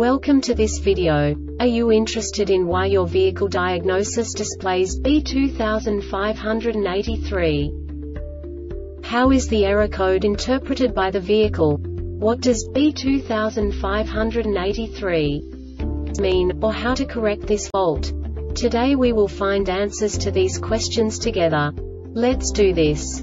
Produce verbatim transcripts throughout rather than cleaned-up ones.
Welcome to this video. Are you interested in why your vehicle diagnosis displays B two five eight three? How is the error code interpreted by the vehicle? What does B two five eight three mean, or how to correct this fault? Today we will find answers to these questions together. Let's do this.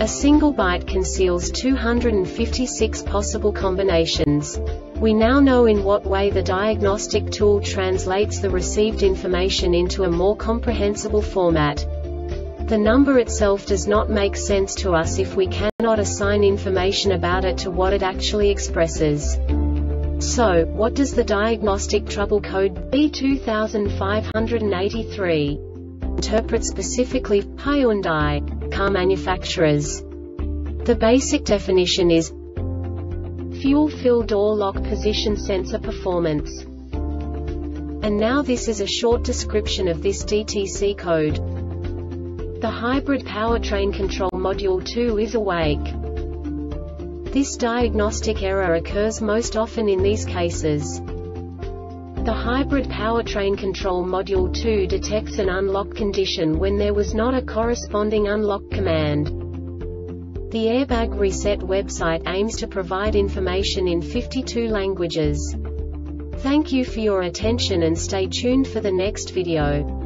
A single byte conceals two hundred fifty-six possible combinations. We now know in what way the diagnostic tool translates the received information into a more comprehensible format. The number itself does not make sense to us if we cannot assign information about it to what it actually expresses. So, what does the diagnostic trouble code B two five eight three interpret specifically for Hyundai car manufacturers? The basic definition is fuel fill door lock position sensor performance. And now this is a short description of this D T C code. The hybrid powertrain control module two is awake. This diagnostic error occurs most often in these cases. The hybrid powertrain control module two detects an unlock condition when there was not a corresponding unlock command. The Airbag Reset website aims to provide information in fifty-two languages. Thank you for your attention and stay tuned for the next video.